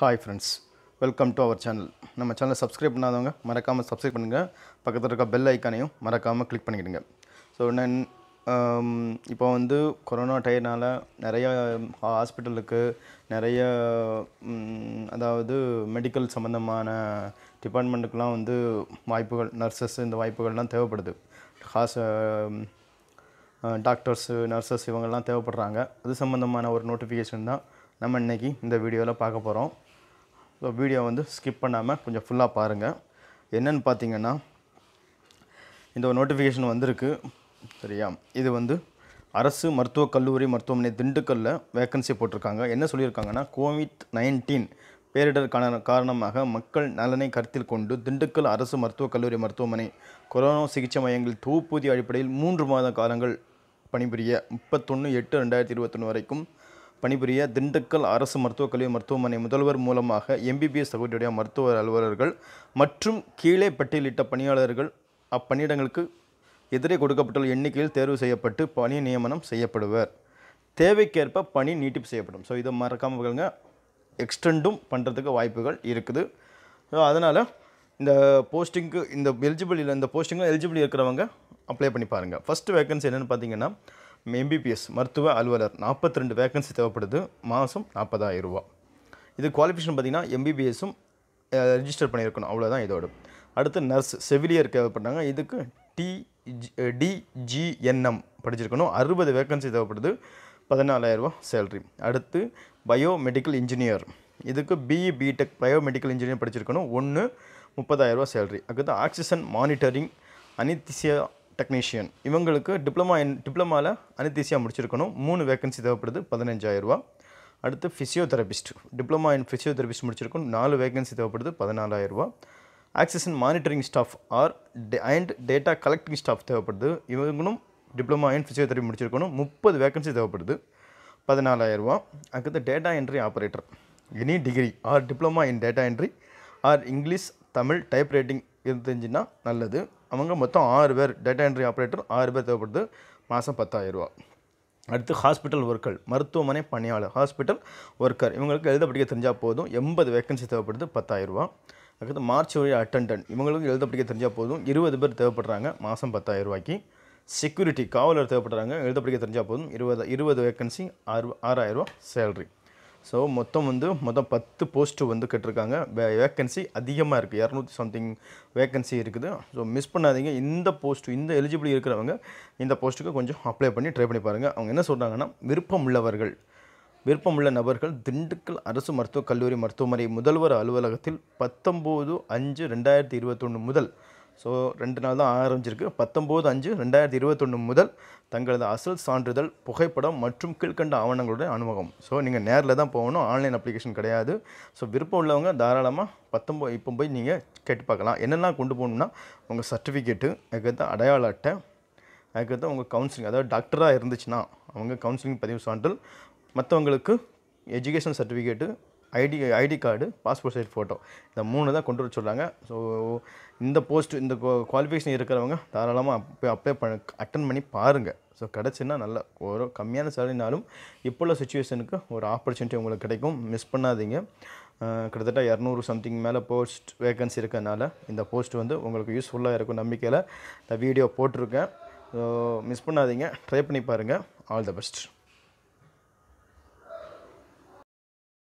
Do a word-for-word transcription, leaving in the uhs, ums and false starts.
Hi friends, welcome to our channel. நம்ம சேனலை subscribe பண்ணாதவங்க மறக்காம subscribe பண்ணுங்க. பக்கத்துல இருக்க bell ஐகானையும் மறக்காம click பண்ணிடுங்க. So நான் இப்போ வந்து கொரோனா டைம்னால நிறைய ஹாஸ்பிடலுக்கு நிறைய அதாவது மெடிக்கல் சம்பந்தமான டிபார்ட்மென்ட்க்குலாம் வந்து வாய்ப்புகள் நர்சஸ் இந்த வாய்ப்புகள்லாம் தேவைப்படுது. ஹாஸ் டாக்டர்ஸ் நர்சஸ் இவங்கலாம் தேவைப்படுறாங்க. அது சம்பந்தமான ஒரு நோட்டிஃபிகேஷன் தான் நம்ம இன்னைக்கு இந்த வீடியோல பார்க்க போறோம். சோ வீடியோ வந்து ஸ்கிப் பண்ணாம கொஞ்சம் ஃபுல்லா பாருங்க. என்னன்னு பாத்தீங்கன்னா இந்த நோட்டிஃபிகேஷன் வந்திருக்கு. சரியா? இது வந்து அரசு மருத்துவ கல்லூரி மருத்துவமனை திண்டுக்கல்ல வேகன்சி போட்டுருக்காங்க. என்ன சொல்லிருக்காங்கன்னா கோவிட் பத்தொன்பது பேரிடர் காரணமாக மக்கள் நலனை கருத்தில் கொண்டு திண்டுக்கல் அரசு மருத்துவ கல்லூரி மருத்துவமனை கொரோனா சிகிச்சை மையங்கள் தொகுப்பூதிய அடிப்படையில் மூன்று மாத காலங்கள் பணிபுரிய முப்பத்தொன்று எட்டு இரண்டாயிரத்து இருபத்தொன்று வரைக்கும் பணிபுரிய திண்டுக்கல் அரசு மருத்துவக் கல்லூரி மருத்துவமனை முதல்வர் மூலமாக எம்பிபிஎஸ் தகுதியுடைய மருத்துவ அலுவலர்கள் மற்றும் கீழே பட்டியலிட்ட பணியாளர்கள் அப்பணியிடங்களுக்கு எதிரே கொடுக்கப்பட்டுள்ள எண்ணிக்கையில் தேர்வு செய்யப்பட்டு பணி நியமனம் செய்யப்படுவர். தேவைக்கேற்ப பணி நீட்டிப்பு செய்யப்படும். ஸோ இதை மறக்காமல் பாருங்க. எக்ஸ்டெண்டும் பண்ணுறதுக்கு வாய்ப்புகள் இருக்குது. ஸோ அதனால் இந்த போஸ்டிங்க்கு இந்த எலிஜிபிள் இல்லை இந்த போஸ்டிங்கில் எலிஜிபிள் இருக்கிறவங்க அப்ளை பண்ணி பாருங்கள். ஃபஸ்ட்டு வேகன்சி என்னென்னு பார்த்தீங்கன்னா எம்பிபிஎஸ் மருத்துவ அலுவலர் நாற்பத்தி ரெண்டு வேகன்சி தேவைப்படுது. மாதம் நாற்பதாயிரம் ரூபா. இது குவாலிஃபிகேஷன் பார்த்தீங்கன்னா எம்பிபிஎஸும் ரெஜிஸ்டர் பண்ணியிருக்கணும். அவ்வளோதான் இதோடு. அடுத்து நர்ஸ் செவிலியர் தேவைப்பட்டாங்க. இதுக்கு டி டிஜிஎன்எம் படிச்சிருக்கணும். அறுபது வேகன்சி தேவைப்படுது. பதினாலாயிரம் ரூபா சேலரி. அடுத்து பயோமெடிக்கல் இன்ஜினியர். இதுக்கு பிஇ பிடெக் பயோமெடிக்கல் இன்ஜினியர் படிச்சிருக்கணும். ஒன்று முப்பதாயிரம் ரூபா சேலரி. அடுத்து ஆக்சிஜன் மானிட்டரிங் அனித்திசியா டெக்னீஷியன். இவங்களுக்கு டிப்ளமா இன் டிப்ளமாவில் அனித்தீசியாக முடிச்சிருக்கணும். மூணு வேகன்சி தேவைப்படுது. பதினஞ்சாயிரரூவா. அடுத்து ஃபிசியோதெரபிஸ்ட் டிப்ளமா இன் ஃபிசியோதெரபிஸ்ட் முடிச்சிருக்கணும். நாலு வேகன்சி தேவைப்படுது. பதினாலாயிரரூவா. Oxygen monitoring staff or and data collecting staff தேவைப்படுது. இவங்களும் டிப்ளமா இன் ஃபிசியோதெரபி முடிச்சிருக்கணும். முப்பது வேகன்சி தேவைப்படுது. பதினாலாயிரரூவா. அடுத்து data entry operator any degree or diploma in data entry or English Tamil type writing இருந்துச்சுன்னா நல்லது. அவங்க மொத்தம் ஆறு பேர் டேட்டா என்ட்ரி ஆப்ரேட்டர் ஆறு பேர் தேவைப்படுது. மாதம் பத்தாயிரரூவா. அடுத்து ஹாஸ்பிட்டல் ஒர்க்கர் மருத்துவமனை பணியாளர் ஹாஸ்பிட்டல் ஒர்க்கர் இவங்களுக்கு எழுத படிக்க தெரிஞ்சால் போதும். எண்பது வேகன்சி தேவைப்படுது. பத்தாயிரரூவா. அடுத்து மார்ச்சுவரி அட்டெண்டன்ட் இவங்களுக்கு எழுத படிக்க தெரிஞ்சால் போதும். இருபது பேர் தேவைப்படுறாங்க. மாதம் பத்தாயிரரூவாய்க்கு. செக்யூரிட்டி காவலர் தேவைப்படுறாங்க. எழுத படிக்க தெரிஞ்சால் போதும். இருபது இருபது வேகன்சி ஆறு ஆறாயிரரூவா சேலரி. ஸோ மொத்தம் வந்து மொத்தம் பத்து போஸ்ட்டு வந்து கேட்டிருக்காங்க. வேக்கன்சி அதிகமாக இருக்குது. இரநூத்தி சம்திங் வேக்கன்சி இருக்குது. ஸோ மிஸ் பண்ணாதீங்க. இந்த போஸ்ட்டு இந்த எலிஜிபிள் இருக்கிறவங்க இந்த போஸ்ட்டுக்கு கொஞ்சம் அப்ளை பண்ணி ட்ரை பண்ணி பாருங்கள். அவங்க என்ன சொல்கிறாங்கன்னா விருப்பமுள்ளவர்கள் விருப்பமுள்ள நபர்கள் திண்டுக்கல் அரசு மருத்துவக் கல்லூரி மருத்துவமனை முதல்வர் அலுவலகத்தில் பத்தொம்போது அஞ்சு ரெண்டாயிரத்தி இருபத்தொன்று முதல் ஸோ ரெண்டு நாள் தான் ஆரம்பிச்சிருக்கு. பத்தொம்போது அஞ்சு ரெண்டாயிரத்தி இருபத்தொன்று முதல் தங்களது அசல் சான்றிதழ் புகைப்படம் மற்றும் கீழ்கண்ட ஆவணங்களுடைய அனுமகம். ஸோ நீங்கள் நேரில் தான் போகணும். ஆன்லைன் அப்ளிகேஷன் கிடையாது. ஸோ விருப்பம் உள்ளவங்க தாராளமாக பத்தொம்போ இப்போ போய் நீங்கள் கேட்டு பார்க்கலாம். என்னெல்லாம் கொண்டு போகணும்னா உங்கள் சர்டிஃபிகேட்டு, அதுக்கடுத்து அடையாள அட்டை, அதுக்கடுத்து உங்கள் கவுன்சிலிங் அதாவது டாக்டராக இருந்துச்சுன்னா அவங்க கவுன்சிலிங் பதிவு சான்றிதழ், மற்றவங்களுக்கு education certificate, ID ID card, passport size photo இந்த மூணு தான் கொண்டு வர சொல்கிறாங்க. ஸோ இந்த போஸ்ட்டு இந்த குவாலிஃபிகேஷன் இருக்கிறவங்க தாராளமாக அப்போ அப்ளை பண்ண அட்டன் பண்ணி பாருங்கள். ஸோ கிடச்சின்னா நல்ல ஒரு கம்மியான சேலரினாலும் இப்போ உள்ள சுச்சுவேஷனுக்கு ஒரு ஆப்பர்ச்சுனிட்டி உங்களுக்கு கிடைக்கும். மிஸ் பண்ணாதீங்க. கிட்டத்தட்ட இரநூறு சம்திங் மேலே போஸ்ட் வேகன்சி இருக்கிறதுனால இந்த போஸ்ட் வந்து உங்களுக்கு யூஸ்ஃபுல்லாக இருக்கும் நம்பிக்கையில் இந்த வீடியோ போட்டிருக்கேன். ஸோ மிஸ் பண்ணாதீங்க. ட்ரை பண்ணி பாருங்கள். All the best.